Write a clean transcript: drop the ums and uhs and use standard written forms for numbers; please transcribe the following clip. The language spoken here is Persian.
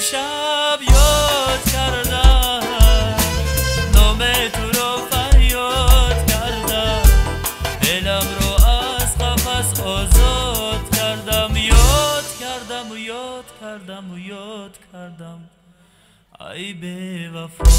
شب یاد کردم، نام تو رو فریاد کردم، دلم رو از قفس آزاد کردم، یاد کردم و یاد کردم و یاد کردم ای بی وفا.